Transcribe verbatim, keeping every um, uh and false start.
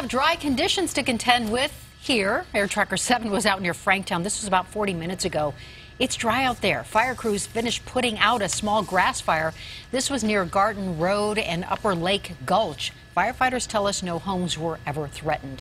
have dry conditions to contend with here. AIR TRACKER seven was out near Franktown. This was about forty minutes ago. It's dry out there. Fire crews finished putting out a small grass fire. This was near Garden Road and Upper Lake Gulch. Firefighters tell us no homes were ever threatened.